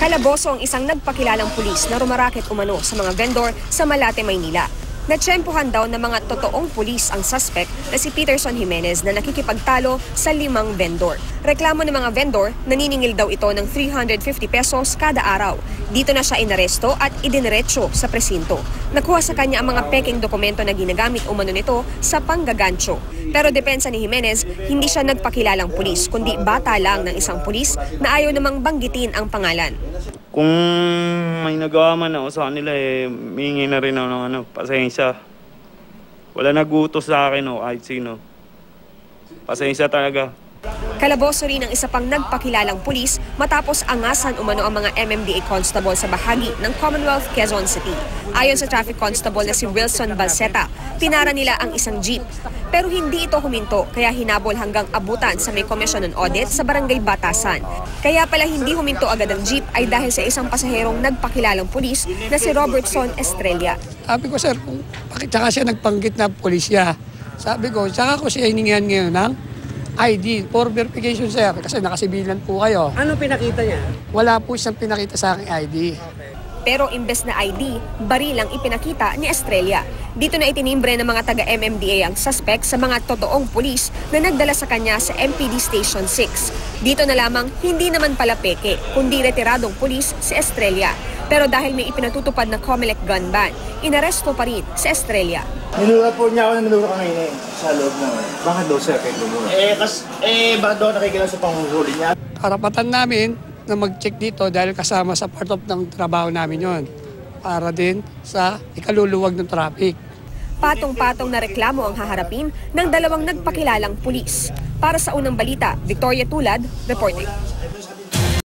Kalaboso ang isang nagpakilalang pulis na rumaraket umano sa mga vendor sa Malate, Maynila. Natsyempohan daw ng mga totoong pulis ang suspect na si Peterson Jimenez na nakikipagtalo sa 5 vendor. Reklamo ng mga vendor, naniningil daw ito ng 350 pesos kada araw. Dito na siya inaresto at idiniretso sa presinto. Nakuha sa kanya ang mga peking dokumento na ginagamit umano nito sa panggagancho. Pero depensa ni Jimenez, hindi siya nagpakilalang pulis, kundi bata lang ng isang pulis na ayaw namang banggitin ang pangalan. Kung may nagawa man ako sa kanila, mingi na rin ako ng pasensya. Wala nagutos sa akin kahit sino. Pasensya talaga. Kalaboso rin ang isa pang nagpakilalang pulis matapos angasan umano ang mga MMDA constable sa bahagi ng Commonwealth, Quezon City. Ayon sa traffic constable na si Wilson Balseta, pinara nila ang isang jeep. Pero hindi ito huminto, kaya hinabol hanggang abutan sa may Commission on Audit sa Barangay Batasan. Kaya pala hindi huminto agad ang jeep ay dahil sa isang pasaherong nagpakilalang pulis na si Robertson Estrella. Sabi ko, sir, kung tsaka siya nagpanggit na pulisya, sabi ko, tsaka ko siya hiningihan ngayon ng ID for verification, sir, kasi nakasibilan po kayo. Ano pinakita niya? Wala po siyang pinakita sa aking ID. Okay. Pero imbes na ID, baril ang ipinakita ni Estrella. Dito na itinimbre ng mga taga-MMDA ang suspect sa mga totoong pulis na nagdala sa kanya sa MPD Station 6. Dito na lamang hindi naman pala peke, kundi retiradong pulis si Estrella. Pero dahil may ipinatutupad na Comelec gun ban, inaresto pa rin si Estrella. Nilura po niya ako na nilura kanina sa loob ng... Bakit daw siya kayo lumura? Bakit daw nakikilang sa panghuli niya? Karapatan namin na mag-check dito dahil kasama sa part of ng trabaho namin yon para din sa ikaluluwag ng traffic. Patong-patong na reklamo ang haharapin ng 2 nagpakilalang pulis. Para sa Unang Balita, Victoria Tulad, reporting.